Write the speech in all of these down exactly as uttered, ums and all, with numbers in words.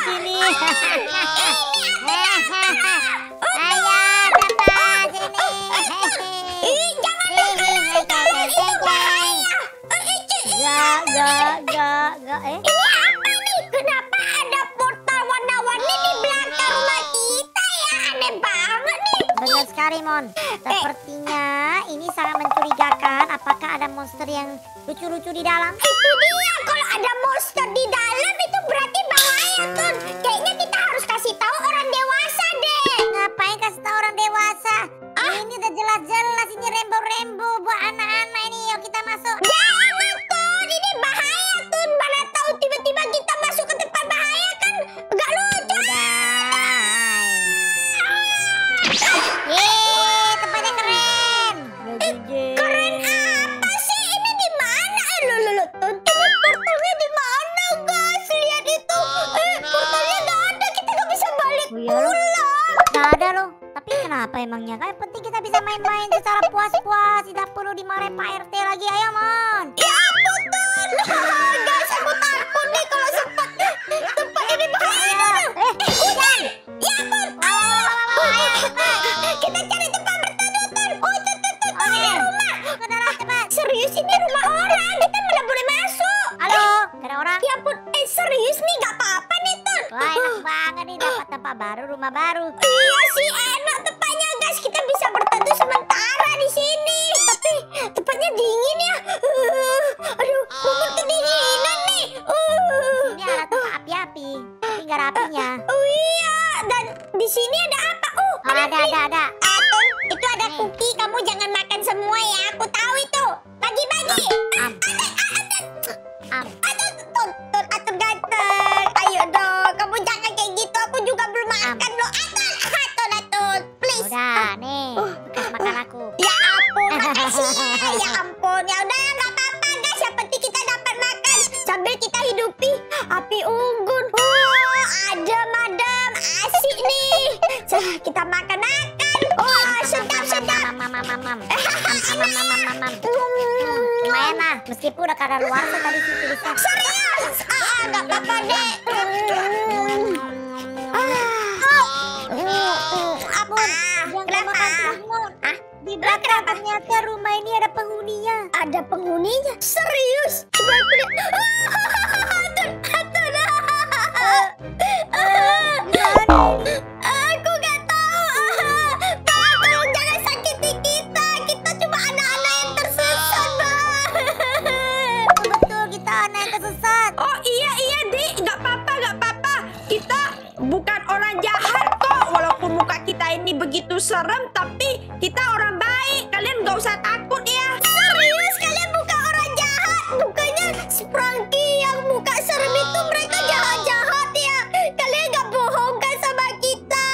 sini. Mon, sepertinya ini sangat mencurigakan. Apakah ada monster yang lucu-lucu di dalam? Itu dia, kalau ada monster di dalam itu berarti bahaya, Tun. Kayaknya kita harus kasih tahu orang dewasa deh. Ngapain kasih tahu orang dewasa? Ah? Ini udah jelas-jelas ini rainbow-rainbow buat anak-anak ini. Yuk kita masuk. Jangan, Tun, ini bahaya, Tun. Mana tahu tiba-tiba kita masuk ke tempat bahaya kan? Gak lucu. Udah. Apa emangnya? Kan penting kita bisa main-main secara puas-puas. Tidak perlu dimarahin Pak R T lagi. Ayo, Mon. Ya ampun, Tun. Gak sebut-sebut nih kalau sempat tempat ini bahaya. Eh, hujan. Ya ampun. Kita cari tempat berteduh, Tun. Oh, Tun, Tun, Tun. Ini rumah. Kenalah, cepat. Serius ini rumah orang. Kita nggak boleh masuk. Halo, ada orang. Ya ampun. Eh, serius nih. Gak apa-apa nih, Tun. Wah, enak banget nih. Dapat tempat baru, rumah baru. Iya sih, enak tempat. Kita bisa berteduh sementara di sini. Tapi tempatnya dingin ya. Uh, aduh, Momon kedinginan nih. Uh, ini ada tempat api-api. Tapi nggak ada apinya. Oh uh, uh, iya. Dan di sini ada apa? Uh, oh, ada, ada, ada, ada. Atun, itu ada nih. Kuki. Kamu jangan makan semua ya. Aku tahu itu. Bagi-bagi. Am. Am. Atun, Atun, Atun, Atun ganteng. Ayo dong. Kamu jangan kayak gitu. Aku juga belum makan loh. Atun, Atun, Atun. Please. Udah. Ya ampun, ya udah nggak apa-apa guys, yang penting kita dapat makan sambil kita hidupi api unggun. Oh, adem-adem, asik nih. Kita makan-makan. Oh, sedap-sedap. Lumayan lah, meskipun udah kadar luar tadi situ. Serius? Ah, nggak apa-apa deh. Ternyata rumah ini ada penghuninya. Ada penghuninya? Serius? Coba aku lihat. Aku gak tahu. Tolong jangan sakiti kita. Kita cuma anak-anak yang tersesat. Betul, kita anak yang tersesat. Oh iya iya Dik, gak apa-apa gak apa-apa. Kita bukan orang jahat kok. Walaupun muka kita ini begitu serem, tapi kita orang baik. Kalian gak usah takut ya. Serius kalian bukan orang jahat. Bukannya Sprunki yang muka serem itu mereka jahat-jahat ya. Kalian gak bohong kan sama kita.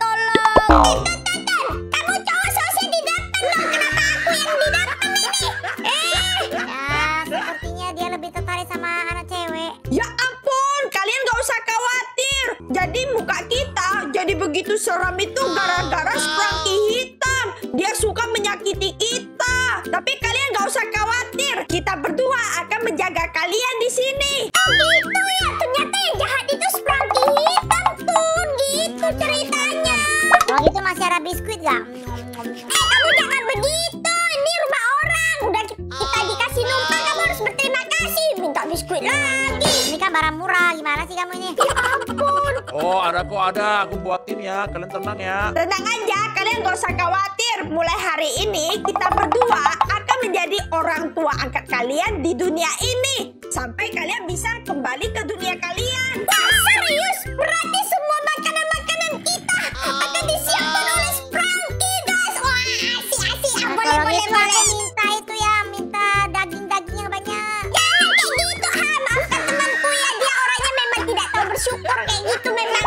Tolong. Eh, Tatan, kamu cowok sosnya di depan dong. Kenapa aku yang di depan ini? Eh. Ya, sepertinya dia lebih tertarik sama anak cewek. Ya ampun, kalian gak usah khawatir. Jadi muka kita jadi begitu serem itu gara-gara Sprunki hitam. Dia suka menyakiti kita. Tapi kalian gak usah khawatir. Kita berdua akan menjaga kalian di sini. Oh gitu ya. Ternyata yang jahat itu Sprunki hitam, Tun. Gitu ceritanya. Kalau gitu masih ada biskuit gak? Eh, kamu jangan begitu. Ini rumah orang. Udah kita dikasih numpang, kamu harus berterima kasih. Minta biskuit lagi. Ini kan barang murah. Gimana sih kamu ini? Ya ampun. Oh ada kok ada. Aku buatin ya. Kalian tenang ya. Tenang aja. Kalian gak usah khawatir. Mulai hari ini kita berdua akan menjadi orang tua angkat kalian di dunia ini sampai kalian bisa kembali ke dunia kalian. Wah, serius? Berarti semua makanan-makanan kita akan disiapkan oleh Sprunki, guys. Wah, asik asik. Nah, boleh boleh boleh. Minta itu ya, minta daging-daging yang banyak. Jangan kayak gitu, ha. Maafkan temanku ya, dia orangnya memang tidak tahu bersyukur kayak gitu memang.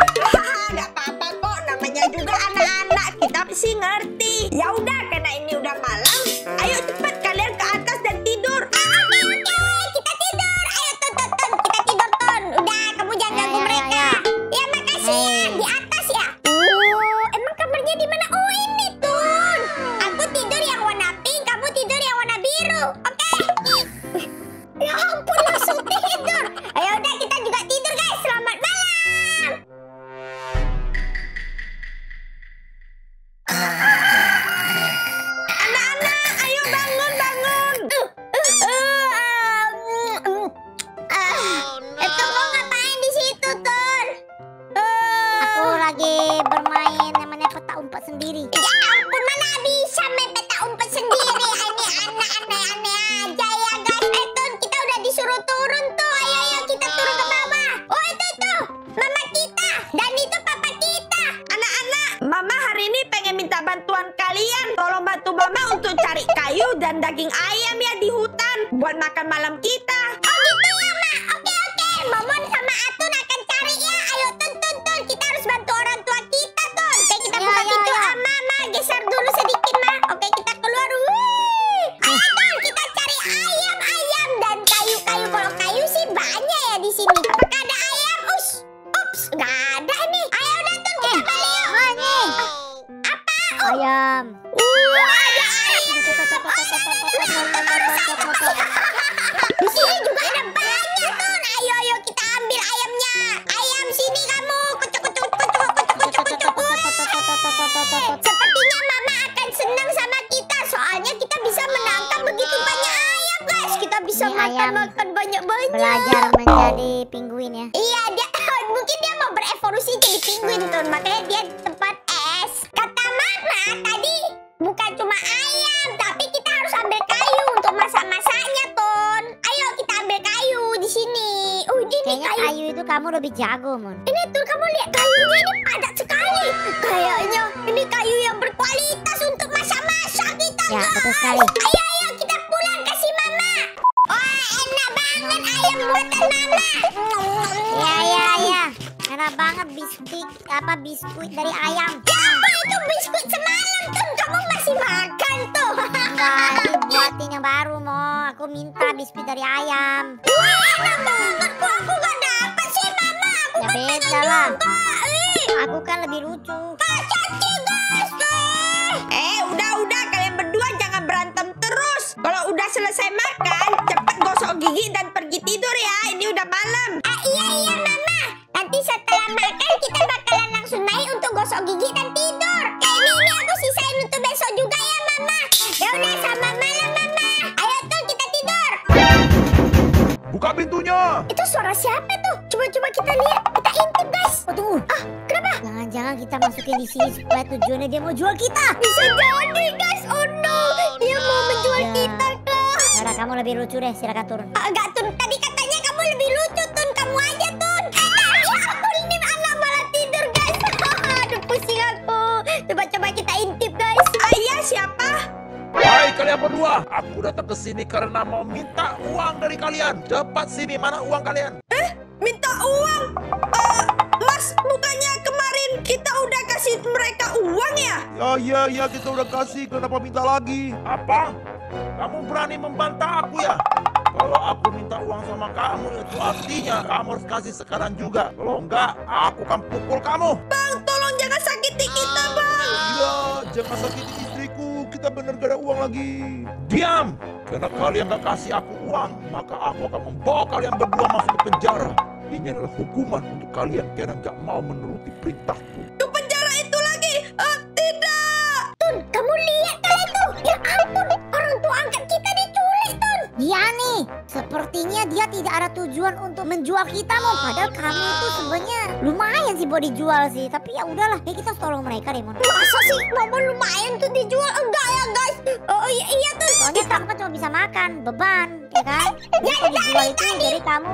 Nggak apa-apa kok, namanya juga anak-anak kita sih ngerti. Ya udah, karena ini udah malam, ayo cepat kalian ke atas dan tidur. Ah, oke oke, oke. Kita tidur. Ayo Tun, Tun, Tun, kita tidur Tun. Udah, kamu jangan ayo, ganggu ayo, mereka. Ayo. Ya makasih ya, di atas ya. Oh, emang kamarnya di mana? Oh ini Tun. Aku tidur yang warna pink, kamu karena aneh-aneh aja ya guys. Eh Tun, kita udah disuruh turun tuh. Ayo ayo kita turun ke bawah. Oh itu tuh mama kita dan itu papa kita. Anak-anak, mama hari ini pengen minta bantuan kalian. Tolong bantu mama untuk cari kayu dan daging ayam ya di hutan buat makan malam kita. Oh gitu ya ma. Oke oke, Momon sama Atun akan cari ya. Ayo Tun Tun Tun, kita harus bantu orang tua kita Tun. Oke kita ya, buka ya, pintu ya. Ah, mama geser dulu sedikit ma. Oke kita keluar. Wih. Ayo Tun, kita cari ayam ayam dan kayu kayu. Kalau kayu sih banyak ya di sini. Apakah ada ayam? Ush. Ups, nggak ada nih. Ayo udah Tun, kita balik yuk. Apa? Oh. Ayam. Uh, ada ayam. Di sini juga ada banyak Tun. Ayo ayo kita ambil ayamnya. Ayam sini kamu. Kucuk kucuk kucuk kucuk kucuk kucuk. Sepertinya mama akan senang sama kita soalnya kita bisa menangkap begitu banyak ayam guys. Kita bisa makan makan banyak banyak. Belajar menjadi penguin ya. Iya dia mungkin dia mau berevolusi jadi penguin Tun, makanya dia tempat es. Kata mama tadi bukan cuma ayam tapi kita harus ambil kayu untuk masak-masaknya Tun. Ayo kita ambil kayu di sini. Oh ini kayaknya kayu. kayu itu kamu lebih jago Mon. Ini Tun, kamu lihat kayunya ini padat sekali. Kayaknya ini kayu yang berkualitas untuk masak-masak kita ya, guys. Betul sekali. Ayo ayo kita pulang kasih mama. Wah enak banget ayam buatan mama. Ya ya ya. Enak banget biskuit apa biskuit dari ayam. Ya apa itu biskuit semalam Tun, kamu masih makan tuh. Enggak, dibuatin yang baru Mo. Aku minta biskuit dari ayam. Wah enak banget kok aku gak dapet sih mama. Aku ya, kan beda lah. Aku kan lebih lucu. Pacaci guys. Eh udah udah kalian berdua jangan berantem terus. Kalau udah selesai makan cepet gosok gigi dan pergi tidur ya. Ini udah malam. Ah iya iya mama. Nanti setelah makan kita bakalan langsung naik untuk gosok gigi dan tidur. Kayak ini, ini aku sisain untuk besok juga ya mama. Ya udah sama malam mama. Ayo Tun kita tidur. Buka pintunya. Itu suara siapa tuh? Coba-coba kita lihat. Kita intip guys. Oh tunggu. Ah kenapa? Jangan-jangan kita masukin di sini supaya tujuannya dia mau jual kita. Bisa jadi guys. Oh no. Dia mau menjual ya. kita tuh. Karena kamu lebih lucu deh. Silakan turun. Oh, enggak Tun. Tadi katanya kamu lebih lucu Tun. Kamu aja Tun. Pusing aku. Coba-coba kita intip guys. Ayah siapa? Hai kalian berdua. Aku datang ke sini karena mau minta uang dari kalian. Cepat sini, mana uang kalian? Eh, minta uang? Uh, mas, bukannya kemarin kita udah kasih mereka uang ya? Ya, ya, ya kita udah kasih. Kenapa minta lagi? Apa? Kamu berani membantah aku ya? Kalau aku minta uang sama kamu itu artinya kamu harus kasih sekarang juga. Kalau enggak, aku akan pukul kamu. Bang, tolong jangan sakiti kita, Bang. Iya, jangan sakiti istriku. Kita bener gak ada uang lagi. Diam! Karena kalian gak kasih aku uang, maka aku akan membawa kalian berdua masuk ke penjara. Ini adalah hukuman untuk kalian karena gak mau menuruti perintahku. Ke penjara itu lagi? Oh, tidak! Tun, kamu lihat kali itu? Ya ampun, orang tua angkat kita diculik, Tun. Iya nih, sepertinya dia tidak ada tujuan untuk menjual kita Mon. Padahal kamu itu sebenarnya lumayan sih buat dijual sih. Tapi ya udahlah, ya kita tolong mereka deh Mon. Masa sih Momon lumayan tuh dijual? Enggak ya guys. Oh iya iya tuh. Soalnya kamu kan cuma bisa makan, beban, ya kan? Jadi ya, dijual itu tadi. Dari kamu.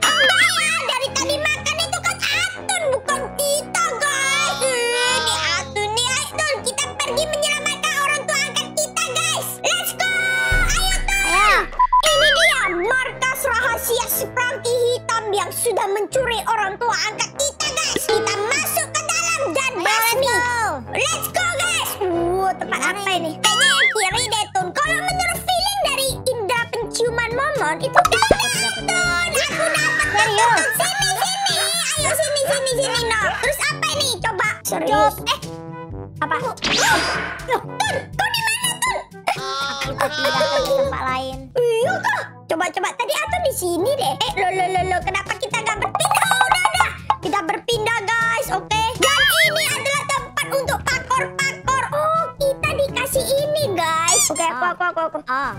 Oh enggak ya, dari tadi makan itu kan Atun bukan kita guys. Ini Atun nih Atun, kita pergi menyelamatkan orang tua angkat kita guys. Let's go. Ayo Tun. Ayo. Ini dia markas rahasia Sprunki hitam yang sudah mencuri orang tua angkat kita guys. Kita masuk ke dalam dan basmi. Let's go guys. Wow, tempat apa ini? Kayaknya yang kiri deh Tun. Kalau menurut feeling dari indera penciuman Momon itu kanan Tun. Aku dapat Tun. Sini sini. Ayo sini sini sini no. Terus apa ini? Coba. Serius. Eh. Apa? Loh, Tun, kau di mana Tun? Aku pindah ke tempat lain. Iya kok. Coba-coba tadi Atun di sini deh. Eh, lo lo lo lo, kenapa kita gak berpindah? Oh, udah udah, kita berpindah guys, oke? Okay? Dan ini adalah tempat untuk pakor-pakor. Oh, kita dikasih ini guys. Oke, okay, aku aku aku aku. Ah,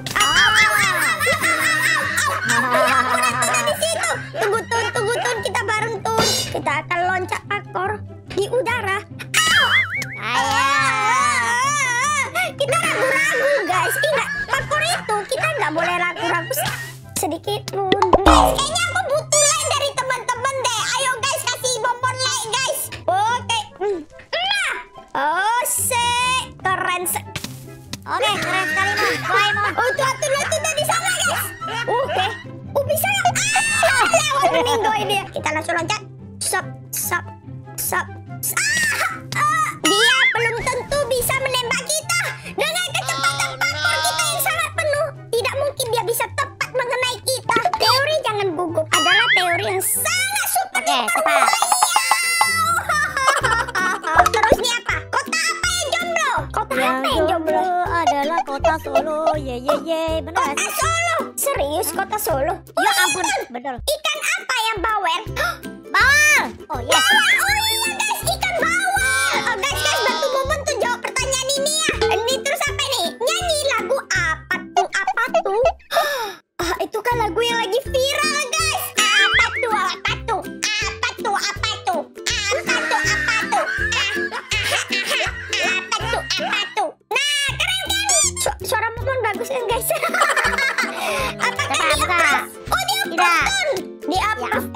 di situ. Tunggu Tun, tunggu Tun, kita bareng Tun. Kita akan loncat pakor di udara. Ayo. Kita ragu-ragu guys. Ingat, pakor itu kita nggak boleh ragu-ragu sedikit pun. Guys, kayaknya aku butuh like dari teman-teman deh. Ayo guys, kasih momon like guys. Oke. Nah, oh se keren. Oke, keren sekali mon. Wah, mon. Oh tuh atun itu tadi sama guys. Oke. Oh bisa ya? Ah, lewat minggu ini. Kita langsung loncat. Sop, sop, sop. Ah, dia belum tentu bisa menembak kita dengan kecepatan parkour kita yang sangat penuh. Tidak mungkin dia bisa tepat mengenai kita. Teori jangan gugup adalah teori yang sangat super duper bahaya. Terus nih apa? Kota apa yang jomblo? Kota apa yang jomblo? Adalah kota Solo. Ye ye ye, benar. Kota Solo. Serius kota Solo? Ya ampun, benar. Ikan apa yang bawel? Bawal. Oh ya. Oh iya guys, ikan bawal. Oh guys, guys bantu momon tuh jawab pertanyaan ini ya. Ini terus apa nih? Nyanyi lagu apa tuh? Apa tuh? Ah, itu kan lagu yang lagi viral guys. Apa tuh? Apa tuh? Apa tuh? Apa tuh? Apa tuh? Apa tuh? Apa tuh? Apa tuh? Nah, keren kan? Suara momon bagus kan guys? Apakah dia approve? Oh dia approve. Dia approve.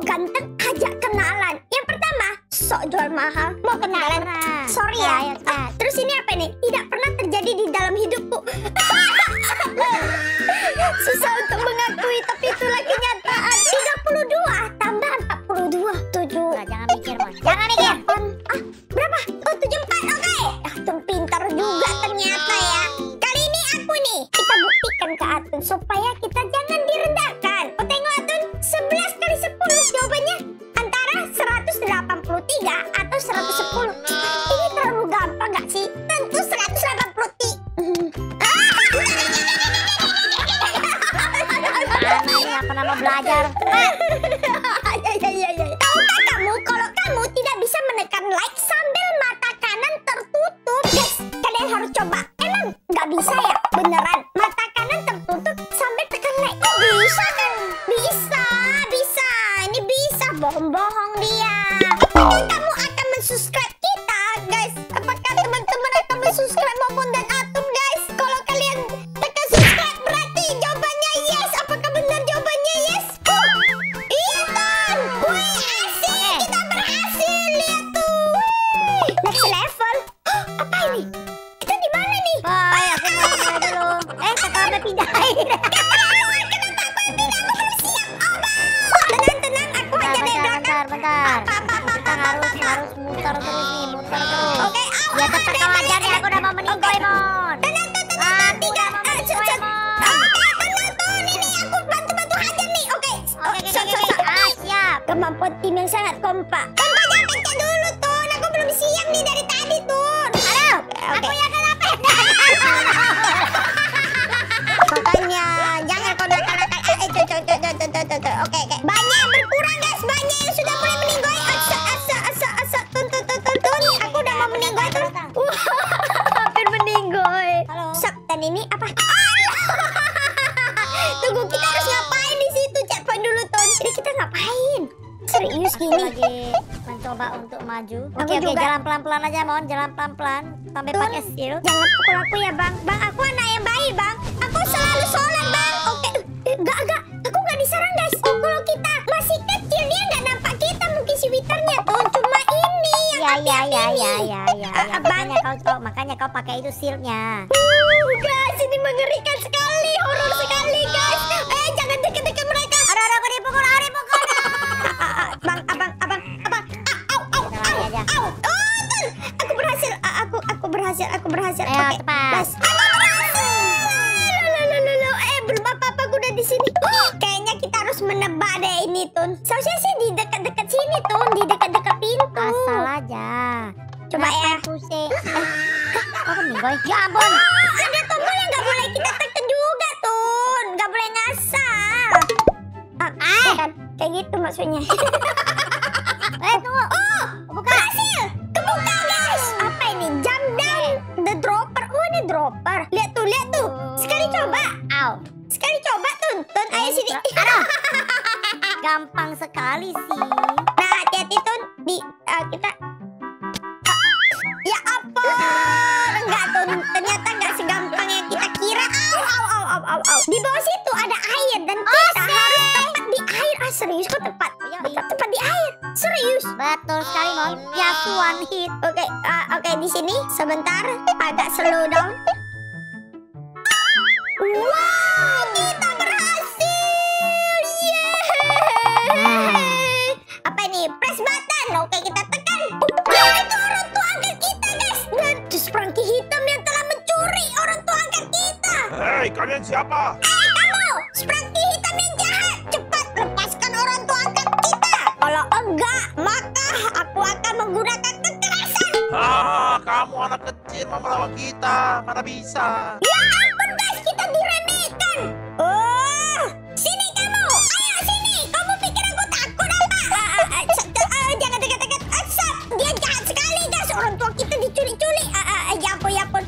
Ganteng ajak kenalan. Yang pertama, sok jual mahal. Mau kenalan? Sorry ya. Ah, terus ini apa nih? Tidak pernah terjadi di dalam hidupku. Susah untuk mengakui, tapi itulah kenyataan. tiga puluh dua tambah empat puluh dua, tujuh. Nah, jangan mikir, Mon. Jangan mikir. Ah, berapa? Oh, tujuh puluh empat. Oke. Okay. Ah, Atun pintar juga ternyata ya. Kali ini aku nih, kita buktikan ke Atun supaya kita jangan direndahkan. Oh, tengok Atun, sebelas kali sepuluh jawabannya antara seratus delapan puluh tiga atau seratus sepuluh. Ini terlalu gampang gak sih? Tentu seratus delapan puluh tiga. Gak pernah mau belajar. Tahukah kamu kalau kamu tidak bisa menekan like sambil mata kanan tertutup? Guys, kalian harus coba. Emang gak bisa ya? Beneran mata kanan tertutup sambil tekan like. Bisa kan? Bisa. Bohong-bohong dia. Apakah kamu akan mensubscribe kita, guys? Apakah teman-teman akan mensubscribe Momon dan Atun, guys? Kalau kalian tekan subscribe berarti jawabannya yes. Apakah benar jawabannya yes? Oh, iya Ton. Wih, asik. Kita berhasil. Lihat tuh. Wih. Next level. Oh, apa ini? Kita di mana nih? Wah, aku mau pindah dulu. Eh, kakak udah pindahin. Kemampuan tim yang sangat kompak. Kompak jangan pencet dulu Tun, aku belum siap nih dari tadi Tun. Aduh, okay. Aku yang akan apa? Makanya jangan kau nakal-nakal. Eh, tuh, tuh, tuh, tuh, tuh, tuh, tuh. Oke, oke. Banyak yang berkurang guys, banyak yang sudah mulai meninggoy. Asa, asa, asa, asa. Tun, tun, tun, tun, tun. Aku udah mau meninggoy Tun. Hampir meninggoy. Halo. Sop, dan ini apa? Tunggu, kita harus ngapain di situ? Cek poin dulu Tun. Jadi kita ngapain? Serius gini. Aku lagi mencoba untuk maju. Oke, oke, jalan pelan-pelan aja, Mon. Jalan pelan-pelan sampai pakai shield. Jangan pukul aku ya, Bang. Bang, aku anak yang baik, Bang. Aku selalu sholat, Bang. Oke. Enggak, enggak. Aku enggak diserang, guys. Oh, kalau kita masih kecil dia enggak nampak kita mungkin si witarnya, Ton. Cuma ini yang ya, ya, ya, ya, ya, ya, ya. Makanya kau, kau makanya kau pakai itu shieldnya. Uh, guys, ini mengerikan sekali, horor sekali, guys. Eh, jangan deket-deket mereka. Aduh, aduh, aku dipukul, aku dipukul. Abang, abang, abang, abang. Au, au, au, au. Oh, Tun. Aku berhasil. Aku, aku berhasil. Aku berhasil. Oke, pas. Aku berhasil. Lo, lo, lo, eh, belum apa-apa. Aku udah di sini. Kayaknya kita harus menebak deh ini, Tun. Seharusnya sih di dekat-dekat sini, Tun. Di dekat-dekat pintu. Asal aja. Coba ya. Oh, minggoy. Ya ampun. Ada tombol yang nggak boleh kita tekan juga, Tun. Nggak boleh ngasal. Ah. Kayak gitu maksudnya. Eh tunggu. Oh, buka. Berhasil. Kebuka guys. Apa ini? Jump down the dropper. Oh ini dropper. Lihat tuh, lihat tuh. Sekali coba. Au. Sekali coba Tun. Tun ayo sini. Aduh. Gampang sekali sih. Nah hati-hati Tun. Di uh, kita. Uh, ya apa? Enggak Tun. Di bawah situ ada air dan kita Ose. harus tepat di air. Ah, serius kok tepat? Betul, tepat di air. Serius? Betul sekali, Mon. Just one hit. Oke, okay, uh, oke okay, di sini sebentar agak slow down. Wow, kita berhasil. Yeay. Apa ini? Press button. Oke, okay, kita tekan. Nah, itu orang tua angkat kita, guys. Dan Sprunky hitam yang telah mencuri orang tua angkat kita. Hei, kalian siapa? Hey, kamu! Sprunky hitam yang jahat. Cepat lepaskan orang tua angkat kita. Kalau enggak, maka aku akan menggunakan kekerasan. Ah, kamu anak kecil melawan kita. Mana bisa? Ya ampun, guys. Kita diremehkan. Oh, sini kamu. Ayo, sini. Kamu pikir aku takut apa? Jangan dekat-dekat. Dia jahat sekali, guys. Orang tua kita dicuri-curi. Ya ampun, ya ampun.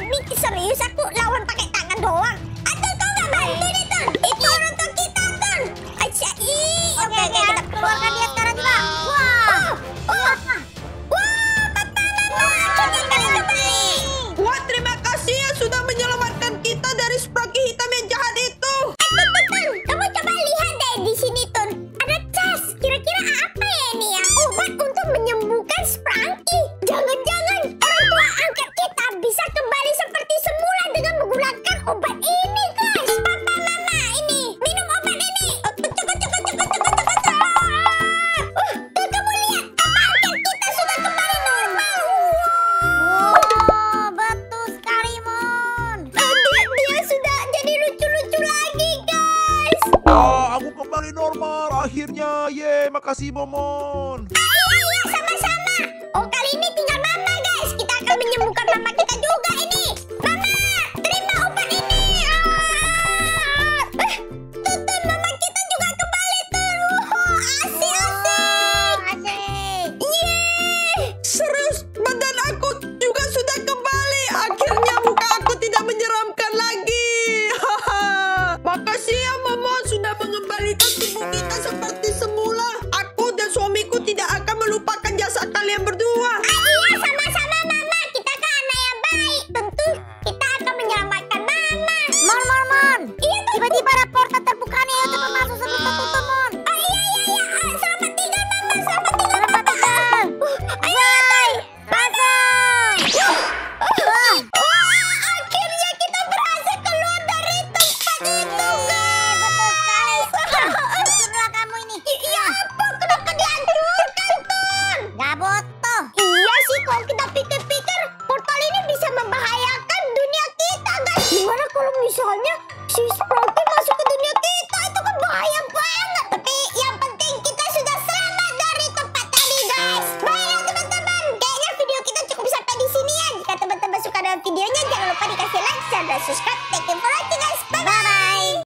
Ini serius. Aku lawan pakai tangan doang. Atun, kau nggak bantu nih, Tun. Itu orang tua kita, Tun. Oke, oke. Kita keluarkan dia sekarang, Bang. Wow. Oh. Wow, papa, mama. Akhirnya kalian kembali. Wah, terima kasih ya sudah menyelamatkan kita dari Sprunky hitam yang jahat itu. Eh, Tun, Tun, Tun. Kamu coba lihat deh di sini, Tun. Ada cas. Kira-kira apa ya ini ya? Obat untuk menyembuhkan Sprunky. Jangan-jangan orang tua angkat kita bisa kembali seperti semula dengan menggunakan obat ini, guys. Papa, mama, ini. Minum obat ini. Oh, cukup, cukup, cukup, cukup, cukup, cukup. Uh, Tuh, kamu lihat. Apa angkat kita sudah kembali normal. Wow. Oh, betul sekali, Mon. Eh, dia, dia sudah jadi lucu-lucu lagi, guys. Oh, aku kembali normal. Akhirnya, ye, makasih, Momon. Ah, iya, iya, sama-sama. Oh, kali ini tinggal mama, guys. Kita akan menyembuhkan mama kita juga ini. Mama, terima obat ini. Ah. Eh, Tuh, Tun, mama kita juga kembali, Tun. Wuh, asik, asik. Asik. Yeay. Serius, badan aku juga sudah kembali. Akhirnya muka aku tidak menyeramkan lagi. Haha. Makasih ya, Momon, sudah mengembalikan tubuh kita seperti semula. Aku dan suamiku tidak akan melupakan jasa kalian berdua. Ah, iya, sama-sama, Mama. Kita kan anak yang baik. Tentu kita akan menyelamatkan Mama. Mon, Mon, Mon. Iya, Tun. Tiba-tiba ada portal terbuka nih. Itu termasuk sebelum tertutup, Mon. Oh, iya, iya, iya. Ah, selamat tinggal, Mama. Selamat tinggal. Selamat tinggal. Uh, ayo, Tun. Masuk. Wah. Wah, akhirnya kita berhasil keluar dari tempat itu, guys. Betul sekali. Hancurlah kamu ini. Iya, apa? Kenapa dihancurkan, Tun? Gak butuh. Iya sih, kalau kita pikir-pikir, portal ini bisa membahayakan dunia kita, guys. Gimana kalau misalnya si Sprunky masuk ke dunia kita? Itu kan bahaya banget. Tapi yang penting kita sudah selamat dari tempat tadi, guys. Baiklah, teman-teman. Kayaknya video kita cukup sampai di sini ya. Jika teman-teman suka dengan videonya, jangan lupa dikasih like, share, dan subscribe. Thank you.